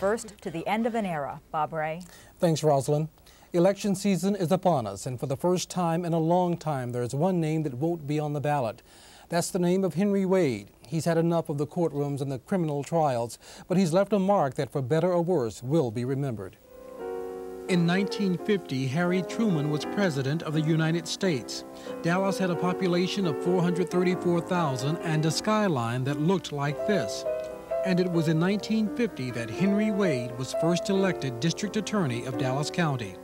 first to the end of an era. Bob Ray. Thanks, Rosalind. Election season is upon us, and for the first time in a long time, there's one name that won't be on the ballot. That's the name of Henry Wade. He's had enough of the courtrooms and the criminal trials, but he's left a mark that, for better or worse, will be remembered. In 1950, Harry Truman was president of the United States. Dallas had a population of 434,000 and a skyline that looked like this. And it was in 1950 that Henry Wade was first elected district attorney of Dallas County.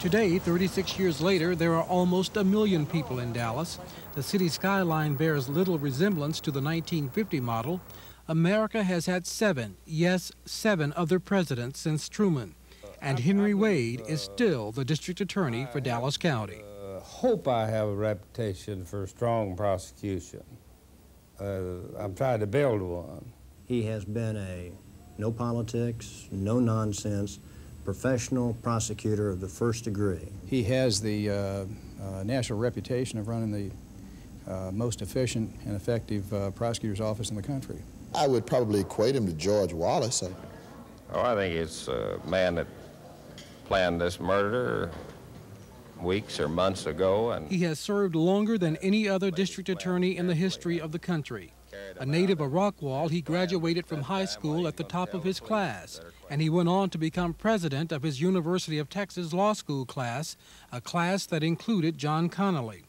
Today, 36 years later, there are almost a million people in Dallas. The city skyline bears little resemblance to the 1950 model. America has had seven, yes, seven other presidents since Truman. And Henry Wade is still the district attorney for Dallas County. I hope I have a reputation for strong prosecution. I'm trying to build one. He has been a no politics, no nonsense, professional prosecutor of the first degree. He has the national reputation of running the most efficient and effective prosecutor's office in the country. I would probably equate him to George Wallace. Oh, I think it's a man that planned this murder weeks or months ago. And he has served longer than any other district attorney in the history of the country. A native of Rockwall, he graduated from high school at the top of his class, and he went on to become president of his University of Texas Law School class, a class that included John Connally.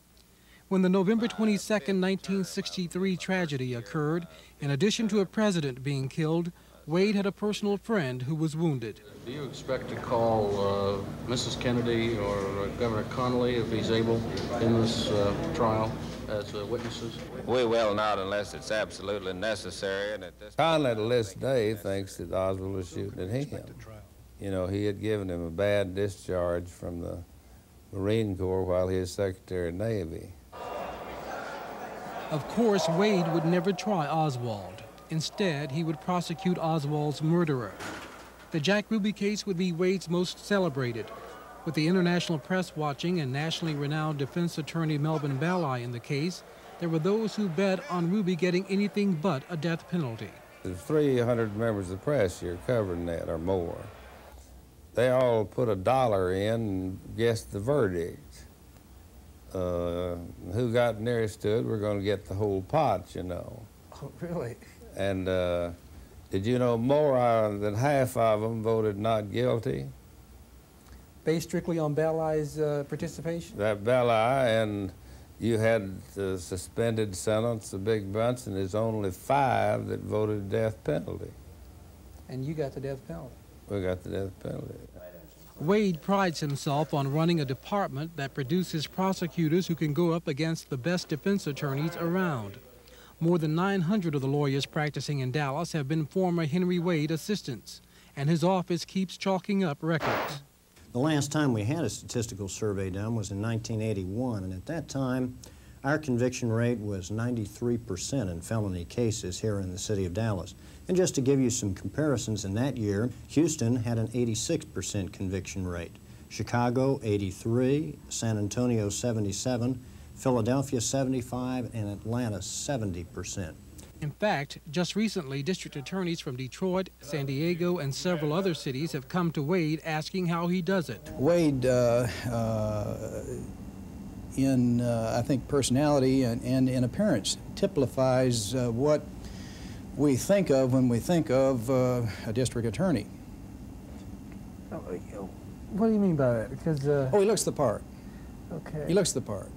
When the November 22, 1963 tragedy occurred, in addition to a president being killed, Wade had a personal friend who was wounded. Do you expect to call Mrs. Kennedy or Governor Connally, if he's able, in this trial as witnesses? We will not, unless it's absolutely necessary. And at this Connally, to this day, thinks that Oswald was shooting at him. You know, he had given him a bad discharge from the Marine Corps while he was Secretary of Navy. Of course, Wade would never try Oswald. Instead, he would prosecute Oswald's murderer. The Jack Ruby case would be Wade's most celebrated. With the international press watching and nationally renowned defense attorney Melvin Belli in the case, there were those who bet on Ruby getting anything but a death penalty. There's 300 members of the press here covering that or more. They all put $1 in and guessed the verdict. Who got nearest to it, we're going to get the whole pot, you know. Oh, really? And did you know more than half of them voted not guilty? Based strictly on Belli's participation? That Belli, and you had the suspended sentence of Big Bunch, and there's only 5 that voted death penalty. And you got the death penalty? We got the death penalty. Wade prides himself on running a department that produces prosecutors who can go up against the best defense attorneys around. More than 900 of the lawyers practicing in Dallas have been former Henry Wade assistants, and his office keeps chalking up records. The last time we had a statistical survey done was in 1981, and at that time, our conviction rate was 93% in felony cases here in the city of Dallas. And just to give you some comparisons, in that year, Houston had an 86% conviction rate, Chicago 83, San Antonio 77, Philadelphia 75%, and Atlanta 70%. In fact, just recently, district attorneys from Detroit, San Diego, and several other cities have come to Wade asking how he does it. Wade, I think, personality and in appearance, typifies what we think of when we think of a district attorney. What do you mean by that? Because he looks the part. Okay. He looks the part.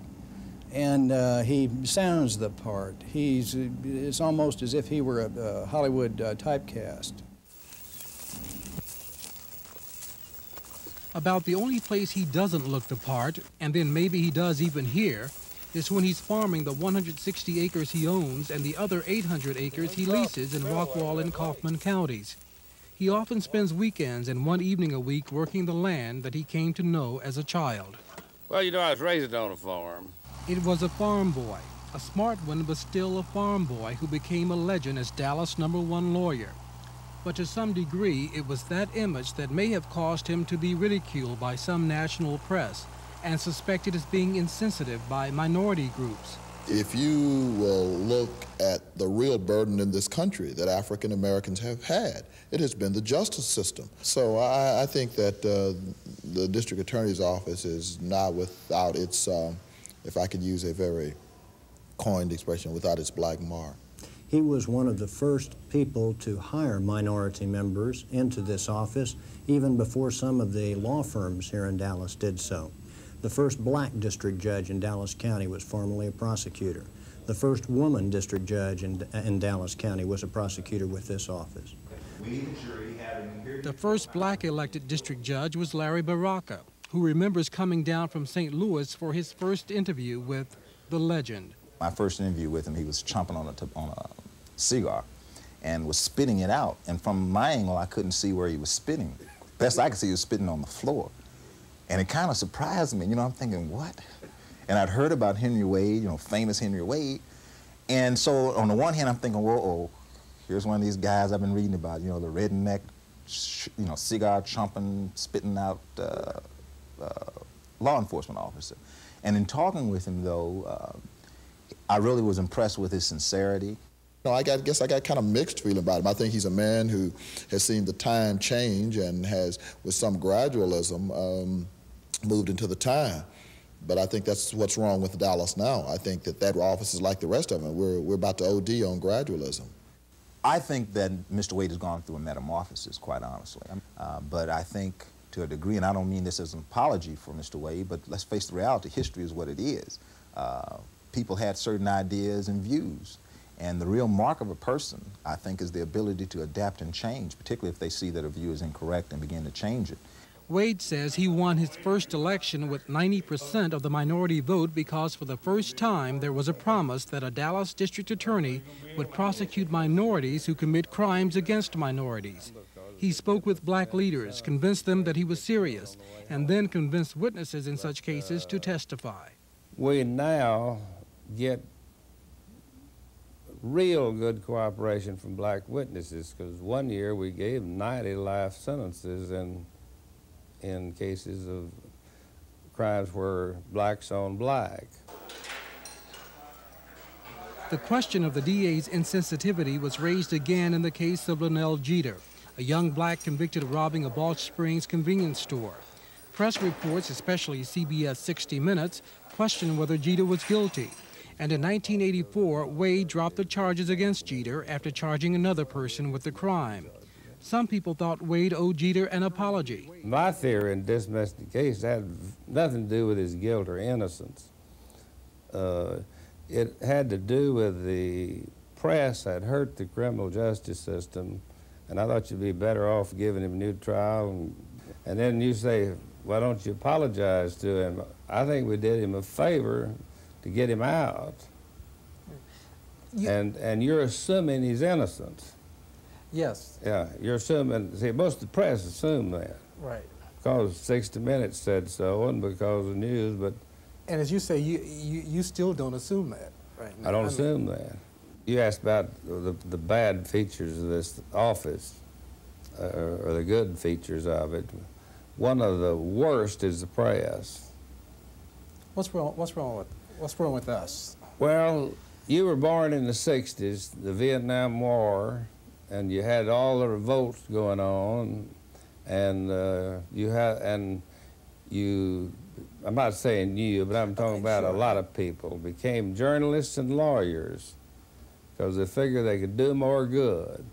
And he sounds the part. It's almost as if he were a Hollywood typecast. About the only place he doesn't look the part, and then maybe he does even here, is when he's farming the 160 acres he owns and the other 800 acres he leases in Rockwall and Kaufman counties. He often spends weekends and one evening a week working the land that he came to know as a child. Well, you know, I was raised on a farm. It was a farm boy, a smart one, but still a farm boy who became a legend as Dallas' #1 lawyer. But to some degree, it was that image that may have caused him to be ridiculed by some national press and suspected as being insensitive by minority groups. If you will look at the real burden in this country that African Americans have had, it has been the justice system. So I think that the district attorney's office is not without its, if I could use a very coined expression, without its black mark. He was one of the first people to hire minority members into this office, even before some of the law firms here in Dallas did so. The first black district judge in Dallas County was formerly a prosecutor. The first woman district judge in Dallas County was a prosecutor with this office. The first black elected district judge was Larry Baraka, who remembers coming down from St. Louis for his first interview with the legend. My first interview with him, he was chomping on a cigar and was spitting it out. And from my angle, I couldn't see where he was spitting. Best I could see, he was spitting on the floor. And it kind of surprised me, you know, I'm thinking, what? And I'd heard about Henry Wade, you know, famous Henry Wade. And so on the one hand, I'm thinking, whoa, oh, here's one of these guys I've been reading about, you know, the redneck, you know, cigar chomping, spitting out law enforcement officer. And in talking with him, though, I really was impressed with his sincerity. No, I guess I got kind of mixed feeling about him. I think he's a man who has seen the time change and has, with some gradualism, moved into the time. But I think that's what's wrong with Dallas now. I think that that office is like the rest of them. We're about to OD on gradualism. I think that Mr. Wade has gone through a metamorphosis, quite honestly. But I think to a degree, and I don't mean this as an apology for Mr. Wade, but let's face the reality, history is what it is. People had certain ideas and views. And the real mark of a person, I think, is the ability to adapt and change, particularly if they see that a view is incorrect and begin to change it. Wade says he won his first election with 90% of the minority vote because for the first time there was a promise that a Dallas district attorney would prosecute minorities who commit crimes against minorities. He spoke with black leaders, convinced them that he was serious, and then convinced witnesses in such cases to testify. We now get real good cooperation from black witnesses, because one year we gave 90 life sentences in cases of crimes where blacks on black. The question of the DA's insensitivity was raised again in the case of Lionel Jeter, a young black convicted of robbing a Balch Springs convenience store. Press reports, especially CBS 60 Minutes, questioned whether Jeter was guilty. And in 1984, Wade dropped the charges against Jeter after charging another person with the crime. Some people thought Wade owed Jeter an apology. My theory in dismissing the case had nothing to do with his guilt or innocence. It had to do with the press that hurt the criminal justice system, and I thought you'd be better off giving him a new trial. And then you say, why don't you apologize to him? I think we did him a favor to get him out, and you're assuming he's innocent. Yes. Yeah, you're assuming, see, most of the press assume that. Right. Because 60 Minutes said so, and because of the news, but... And as you say, you still don't assume that, right? I don't assume that. You asked about the bad features of this office, or the good features of it. One of the worst is the press. What's wrong with us? Well, you were born in the 60s, the Vietnam War, and you had all the revolts going on, and I'm not saying you, but I'm talking about a lot of people became journalists and lawyers because they figured they could do more good.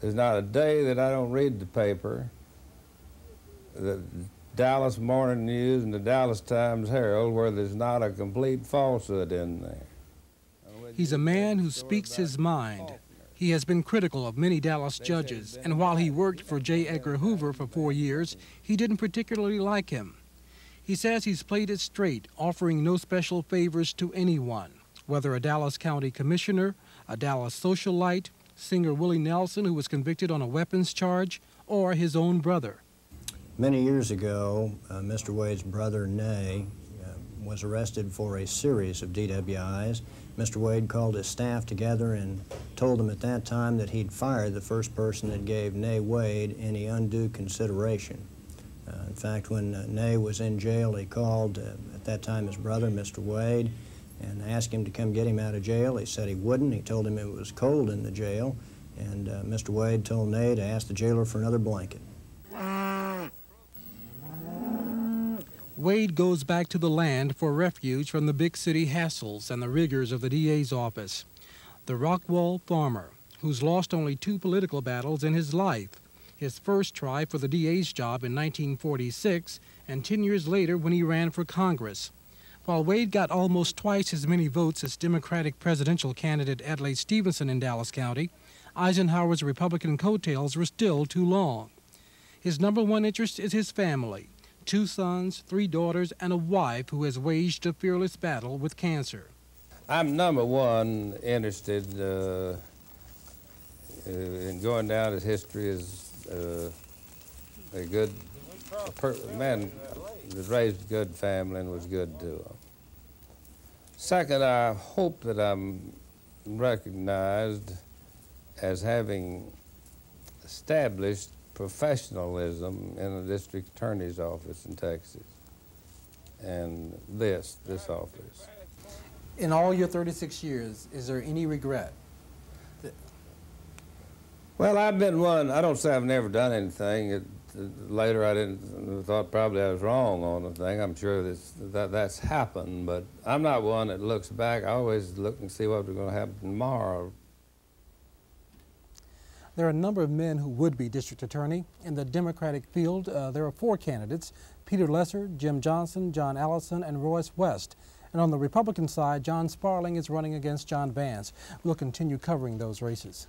There's not a day that I don't read the paper, the Dallas Morning News and the Dallas Times Herald, where there's not a complete falsehood in there. He's a man who speaks his mind. He has been critical of many Dallas judges, and while he worked for J. Edgar Hoover for 4 years, he didn't particularly like him. He says he's played it straight, offering no special favors to anyone, whether a Dallas County commissioner, a Dallas socialite, singer Willie Nelson, who was convicted on a weapons charge, or his own brother. Many years ago, Mr. Wade's brother, Nay, was arrested for a series of DWIs. Mr. Wade called his staff together and told them at that time that he'd fired the first person that gave Nay Wade any undue consideration. In fact, when Nay was in jail, he called, at that time, his brother, Mr. Wade, and asked him to come get him out of jail. He said he wouldn't. He told him it was cold in the jail, and Mr. Wade told Ney to ask the jailer for another blanket. Wade goes back to the land for refuge from the big city hassles and the rigors of the DA's office. The Rockwall farmer, who's lost only 2 political battles in his life, his first try for the DA's job in 1946 and 10 years later when he ran for Congress. While Wade got almost twice as many votes as Democratic presidential candidate Adlai Stevenson in Dallas County, Eisenhower's Republican coattails were still too long. His number 1 interest is his family. 2 sons, 3 daughters, and a wife who has waged a fearless battle with cancer. I'm number 1 interested in going down his history as a good man that raised a good family and was good to him. Second, I hope that I'm recognized as having established professionalism in the district attorney's office in Texas and this office. In all your 36 years, is there any regret? Well, I've been one, I don't say I've never done anything. Later I didn't, thought probably I was wrong on the thing. I'm sure that's happened, but I'm not one that looks back. I always look and see what's going to happen tomorrow. There are a number of men who would be district attorney. In the Democratic field, there are 4 candidates, Peter Lesser, Jim Johnson, John Allison, and Royce West. And on the Republican side, John Sparling is running against John Vance. We'll continue covering those races.